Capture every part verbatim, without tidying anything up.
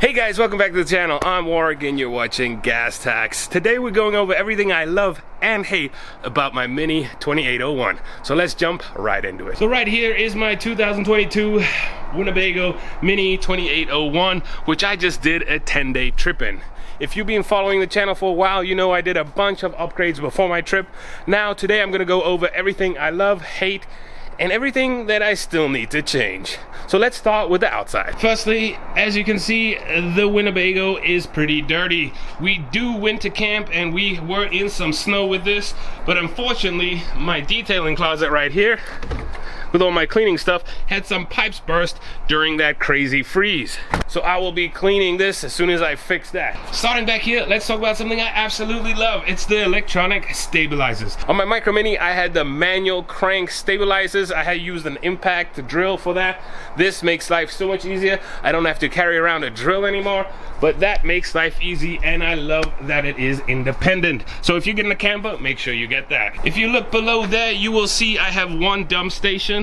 Hey guys, welcome back to the channel. I'm Warwick and you're watching Gas Tachs. Today we're going over everything I love and hate about my Minnie twenty-eight oh one. So let's jump right into it. So right here is my two thousand twenty-two Winnebago Minnie twenty-eight oh one, which I just did a ten day trip in. If you've been following the channel for a while, you know I did a bunch of upgrades before my trip. Now today I'm gonna go over everything I love, hate, and everything that I still need to change. So let's start with the outside. Firstly, as you can see, the Winnebago is pretty dirty. We do winter camp and we were in some snow with this, but unfortunately, my detailing closet right here, with all my cleaning stuff, had some pipes burst during that crazy freeze. So I will be cleaning this as soon as I fix that. Starting back here, let's talk about something I absolutely love. It's the electronic stabilizers. On my Micro Mini, I had the manual crank stabilizers. I had used an impact drill for that. This makes life so much easier. I don't have to carry around a drill anymore, but that makes life easy and I love that it is independent. So if you're getting a camper, make sure you get that. If you look below there, you will see I have one dump station.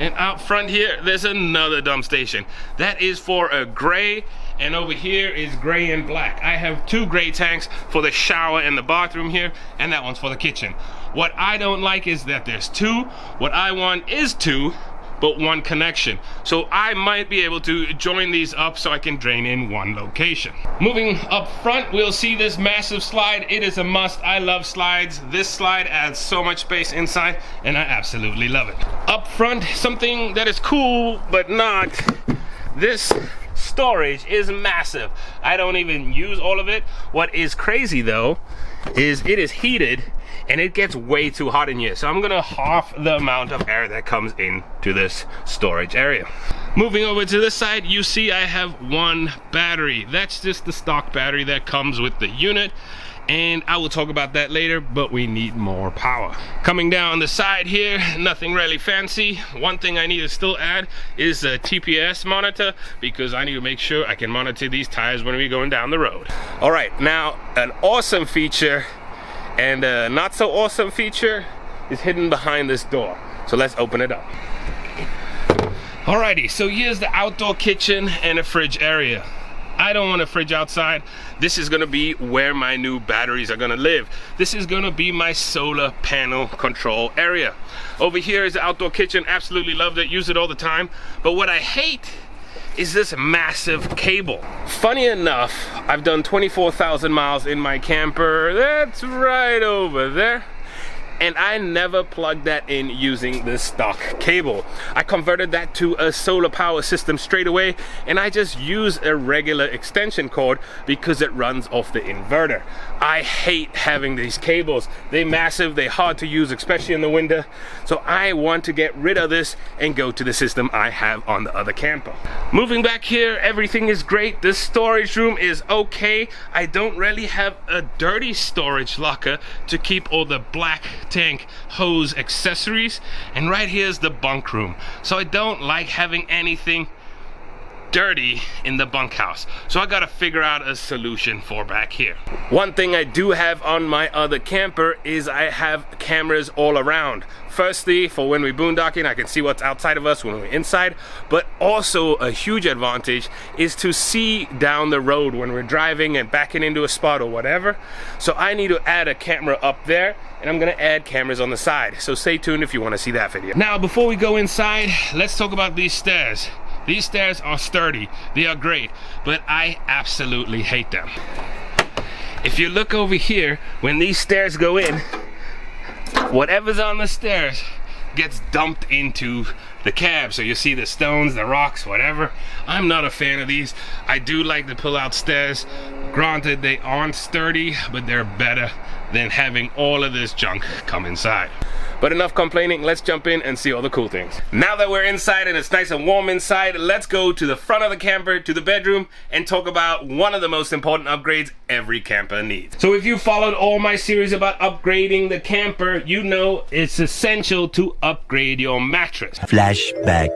And out front here, there's another dump station. That is for a gray, and over here is gray and black. I have two gray tanks for the shower and the bathroom here, and that one's for the kitchen. What I don't like is that there's two. What I want is two, but one connection. So I might be able to join these up so I can drain in one location. Moving up front, we'll see this massive slide. It is a must. I love slides. This slide adds so much space inside and I absolutely love it. Up front, something that is cool but not, this storage is massive. I don't even use all of it. What is crazy though is it is heated and it gets way too hot in here, so I'm gonna half the amount of air that comes into this storage area. Moving over to this side, you see I have one battery. That's just the stock battery that comes with the unit, and I will talk about that later, but we need more power. Coming down the side here, nothing really fancy. One thing I need to still add is a T P S monitor, because I need to make sure I can monitor these tires when we're going down the road. All right, now an awesome feature and a not so awesome feature is hidden behind this door. So let's open it up. Alrighty, so here's the outdoor kitchen and a fridge area. I don't want a fridge outside. This is gonna be where my new batteries are gonna live. This is gonna be my solar panel control area. Over here is the outdoor kitchen. Absolutely love it, use it all the time. But what I hate is this massive cable. Funny enough, I've done twenty-four thousand miles in my camper. That's right over there. And I never plugged that in using the stock cable. I converted that to a solar power system straight away, and I just use a regular extension cord because it runs off the inverter. I hate having these cables. They're massive, they're hard to use, especially in the winter. So I want to get rid of this and go to the system I have on the other camper. Moving back here, everything is great. The storage room is okay. I don't really have a dirty storage locker to keep all the black tank, hose, accessories, and right here's the bunk room. So I don't like having anything dirty in the bunkhouse. So I gotta figure out a solution for back here. One thing I do have on my other camper is I have cameras all around. Firstly, for when we boondocking, I can see what's outside of us when we're inside, but also a huge advantage is to see down the road when we're driving and backing into a spot or whatever. So I need to add a camera up there, and I'm gonna add cameras on the side. So stay tuned if you wanna see that video. Now, before we go inside, let's talk about these stairs. These stairs are sturdy, they are great, but I absolutely hate them. If you look over here, when these stairs go in, whatever's on the stairs gets dumped into the cab. So you see the stones, the rocks, whatever. I'm not a fan of these. I do like the pull-out stairs. Granted, they aren't sturdy, but they're better than having all of this junk come inside. But enough complaining, let's jump in and see all the cool things. Now that we're inside and it's nice and warm inside, let's go to the front of the camper, to the bedroom, and talk about one of the most important upgrades every camper needs. So if you followed all my series about upgrading the camper, you know it's essential to upgrade your mattress. Flashback.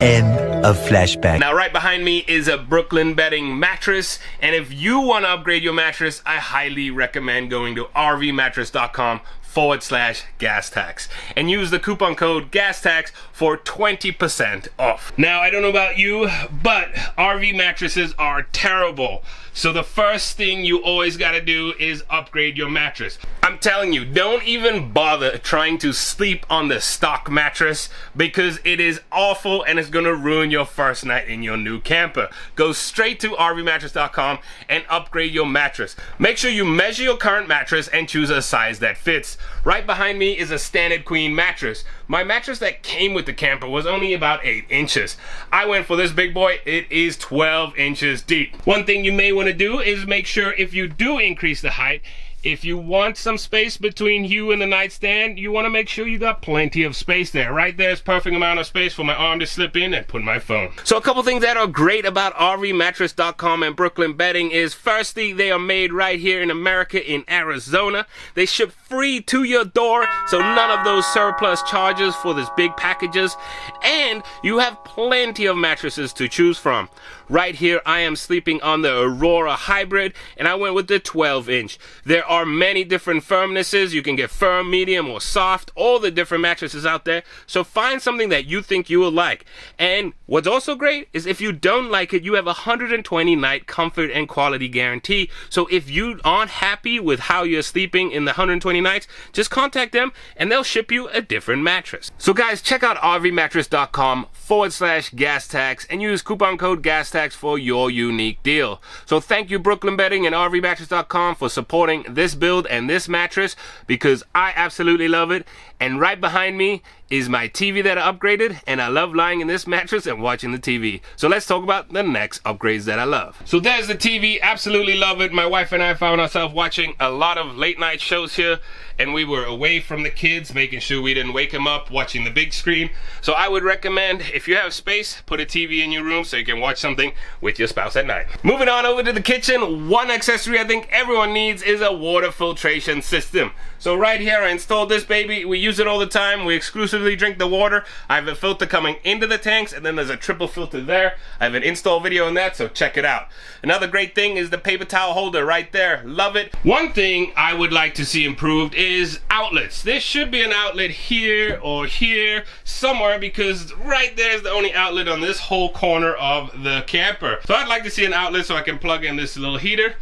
End. of flashback. Now right behind me is a Brooklyn Bedding mattress, and if you want to upgrade your mattress, I highly recommend going to R V mattress dot com forward slash gas tax and use the coupon code gas tax for twenty percent off. Now I don't know about you, but R V mattresses are terrible. So the first thing you always gotta do is upgrade your mattress. I'm telling you, don't even bother trying to sleep on the stock mattress because it is awful and it's gonna ruin your first night in your new camper. Go straight to R V mattress dot com and upgrade your mattress. Make sure you measure your current mattress and choose a size that fits. Right behind me is a standard queen mattress. My mattress that came with the camper was only about eight inches. I went for this big boy. It is twelve inches deep. One thing you may want to do is make sure if you do increase the height, if you want some space between you and the nightstand, you want to make sure you got plenty of space there. Right there is perfect amount of space for my arm to slip in and put my phone. So a couple things that are great about R V mattress dot com and Brooklyn Bedding is, firstly, they are made right here in America in Arizona. They ship free to your door, so none of those surplus charges for these big packages. And you have plenty of mattresses to choose from. Right here, I am sleeping on the Aurora Hybrid, and I went with the twelve inch. There are many different firmnesses. You can get firm, medium, or soft, all the different mattresses out there. So find something that you think you will like. And what's also great is if you don't like it, you have a one hundred twenty night comfort and quality guarantee. So if you aren't happy with how you're sleeping in the one hundred twenty nights, just contact them and they'll ship you a different mattress. So guys, check out R V mattress dot com forward slash gas tax and use coupon code gas tax for your unique deal. So thank you Brooklyn Bedding and R V mattress dot com for supporting this build and this mattress because I absolutely love it. And right behind me is my T V that I upgraded, and I love lying in this mattress and watching the T V. So let's talk about the next upgrades that I love. So there's the T V, absolutely love it. My wife and I found ourselves watching a lot of late night shows here, and we were away from the kids, making sure we didn't wake them up watching the big screen. So I would recommend, if you have space, put a T V in your room so you can watch something with your spouse at night. Moving on over to the kitchen, one accessory I think everyone needs is a water filtration system. So right here, I installed this baby. We use it all the time. We exclusively drink the water. I have a filter coming into the tanks, and then there's a triple filter there. I have an install video on that, so check it out. Another great thing is the paper towel holder right there. Love it. One thing I would like to see improved is outlets. There should be an outlet here or here somewhere because right there is the only outlet on this whole corner of the camper. So I'd like to see an outlet so I can plug in this little heater.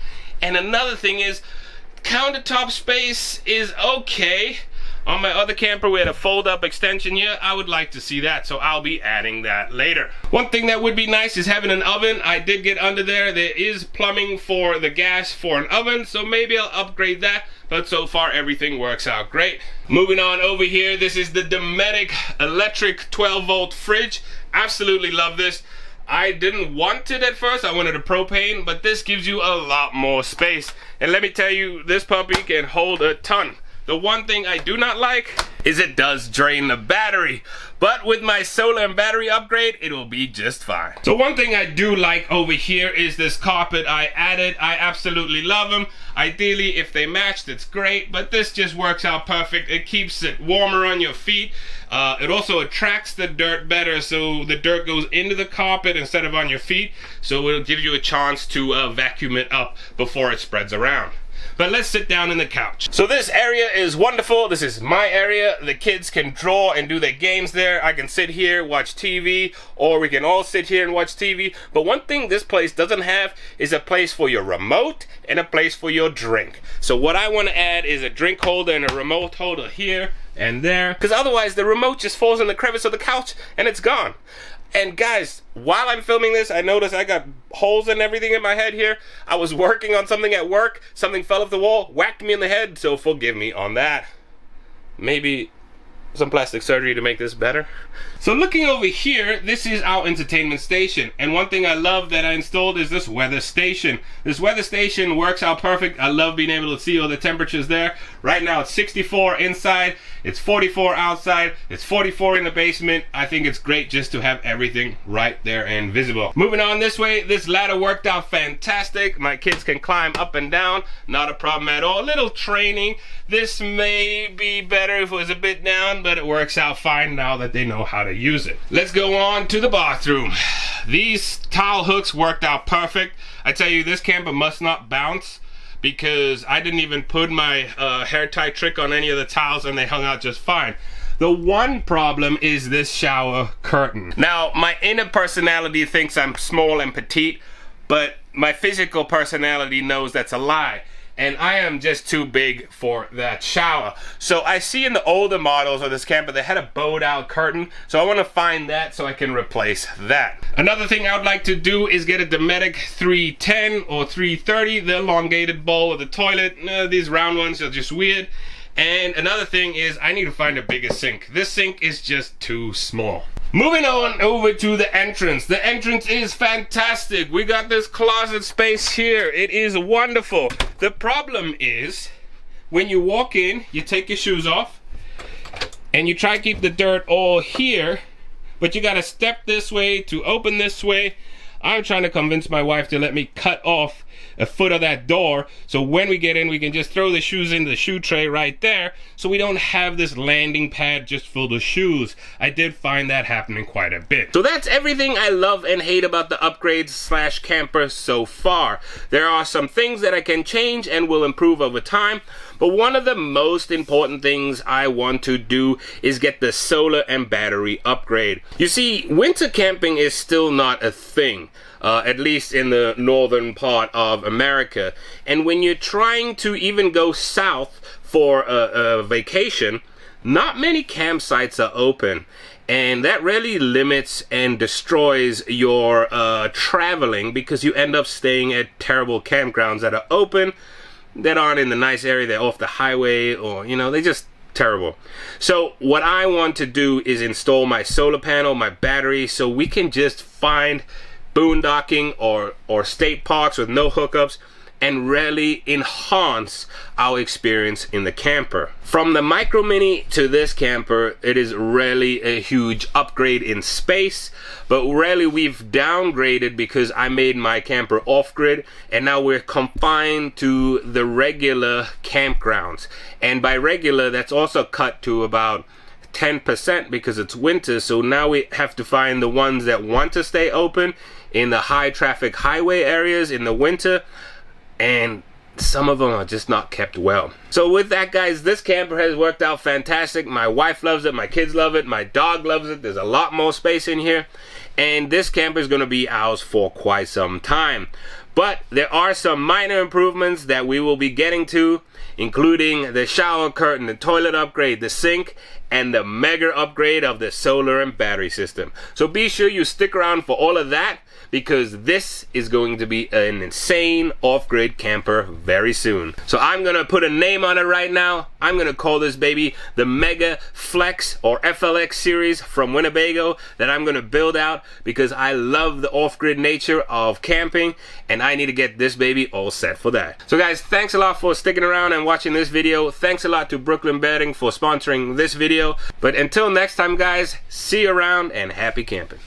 And another thing is, countertop space is okay. On my other camper, we had a fold-up extension here. I would like to see that, so I'll be adding that later. One thing that would be nice is having an oven. I did get under there. There is plumbing for the gas for an oven, so maybe I'll upgrade that. But so far, everything works out great. Moving on over here, this is the Dometic electric twelve volt fridge. Absolutely love this. I didn't want it at first, I wanted a propane, but this gives you a lot more space. And let me tell you, this puppy can hold a ton. The one thing I do not like is it does drain the battery. But with my solar and battery upgrade, it'll be just fine. So one thing I do like over here is this carpet I added. I absolutely love them. Ideally, if they matched, it's great, but this just works out perfect. It keeps it warmer on your feet. Uh, it also attracts the dirt better, so the dirt goes into the carpet instead of on your feet. So it'll give you a chance to uh, vacuum it up before it spreads around. But let's sit down in the couch. So this area is wonderful. This is my area. The kids can draw and do their games there. I can sit here, watch T V, or we can all sit here and watch T V. But one thing this place doesn't have is a place for your remote and a place for your drink. So what I want to add is a drink holder and a remote holder here and there, because otherwise the remote just falls in the crevice of the couch and it's gone. And guys, while I'm filming this, I noticed I got holes and everything in my head here. I was working on something at work, something fell off the wall, whacked me in the head, so forgive me on that. Maybe some plastic surgery to make this better. So looking over here, this is our entertainment station. And one thing I love that I installed is this weather station. This weather station works out perfect. I love being able to see all the temperatures there. Right now it's sixty-four inside, it's forty-four outside, it's forty-four in the basement. I think it's great just to have everything right there and visible. Moving on this way, this ladder worked out fantastic. My kids can climb up and down, not a problem at all. A little training. This may be better if it was a bit down. on, but it works out fine now that they know how to use it. Let's go on to the bathroom. These towel hooks worked out perfect. I tell you, this camper must not bounce, because I didn't even put my uh, hair tie trick on any of the towels and they hung out just fine. The one problem is this shower curtain. Now, my inner personality thinks I'm small and petite, but my physical personality knows that's a lie. And I am just too big for that shower. So I see in the older models of this camper, they had a bowed out curtain. So I wanna find that so I can replace that. Another thing I would like to do is get a Dometic three ten or three thirty, the elongated bowl of the toilet. Uh, these round ones are just weird. And another thing is I need to find a bigger sink. This sink is just too small. Moving on over to the entrance. The entrance is fantastic. We got this closet space here. It is wonderful. The problem is when you walk in, you take your shoes off and you try to keep the dirt all here, but you gotta step this way to open this way. I'm trying to convince my wife to let me cut off a foot of that door, so when we get in, we can just throw the shoes in the shoe tray right there, so we don't have this landing pad just full of shoes. I did find that happening quite a bit. So that's everything I love and hate about the upgrades slash camper so far. There are some things that I can change and will improve over time, but one of the most important things I want to do is get the solar and battery upgrade. You see, winter camping is still not a thing. Uh, at least in the northern part of America. And when you're trying to even go south for a, a vacation, not many campsites are open. And that really limits and destroys your uh, traveling, because you end up staying at terrible campgrounds that are open, that aren't in the nice area, they're off the highway, or, you know, they just terrible. So what I want to do is install my solar panel, my battery, so we can just find boondocking or, or state parks with no hookups and really enhance our experience in the camper. From the Micro Mini to this camper, it is really a huge upgrade in space, but really we've downgraded because I made my camper off-grid and now we're confined to the regular campgrounds. And by regular, that's also cut to about ten percent because it's winter, so now we have to find the ones that want to stay open in the high traffic highway areas in the winter, and some of them are just not kept well. So with that, guys, this camper has worked out fantastic. My wife loves it, my kids love it, my dog loves it. There's a lot more space in here, and this camper is going to be ours for quite some time. But there are some minor improvements that we will be getting to, including the shower curtain, the toilet upgrade, the sink, and the mega upgrade of the solar and battery system. So be sure you stick around for all of that, because this is going to be an insane off-grid camper very soon. So I'm gonna put a name on it right now. I'm gonna call this baby the Mega Flex or F L X series from Winnebago that I'm gonna build out, because I love the off-grid nature of camping and I need to get this baby all set for that. So guys, thanks a lot for sticking around and watching this video. Thanks a lot to Brooklyn Bedding for sponsoring this video. But until next time, guys, see you around and happy camping.